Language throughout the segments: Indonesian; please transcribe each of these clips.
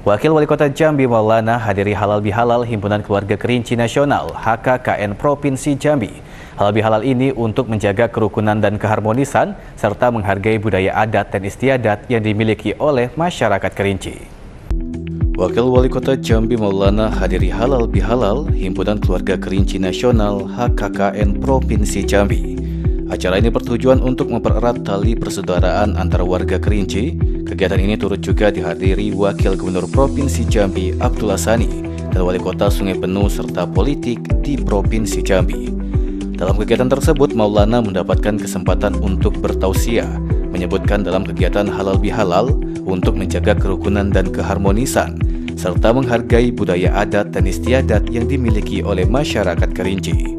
Wakil Wali Kota Jambi Maulana hadiri Halal Bihalal Himpunan Keluarga Kerinci Nasional (HKKN) Provinsi Jambi. Halal Bihalal ini untuk menjaga kerukunan dan keharmonisan serta menghargai budaya adat dan istiadat yang dimiliki oleh masyarakat Kerinci. Wakil Wali Kota Jambi Maulana hadiri Halal Bihalal Himpunan Keluarga Kerinci Nasional (HKKN) Provinsi Jambi. Acara ini bertujuan untuk mempererat tali persaudaraan antara warga Kerinci. Kegiatan ini turut juga dihadiri Wakil Gubernur Provinsi Jambi Abdullah Sani dan Wali Kota Sungai Penuh serta politik di Provinsi Jambi. Dalam kegiatan tersebut, Maulana mendapatkan kesempatan untuk bertausiah, menyebutkan dalam kegiatan Halal Bihalal untuk menjaga kerukunan dan keharmonisan, serta menghargai budaya adat dan istiadat yang dimiliki oleh masyarakat Kerinci.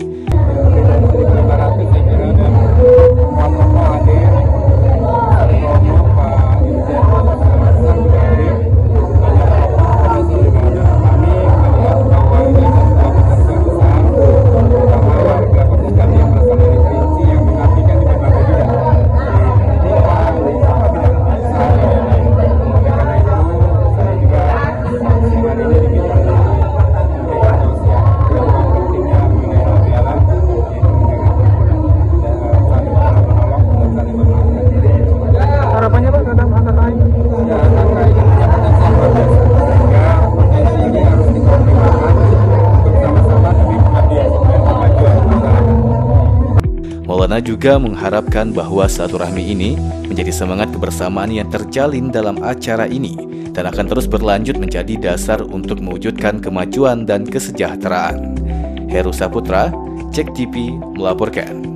Maulana juga mengharapkan bahwa silaturahmi ini menjadi semangat kebersamaan yang terjalin dalam acara ini dan akan terus berlanjut menjadi dasar untuk mewujudkan kemajuan dan kesejahteraan. Heru Saputra, JEK TV melaporkan.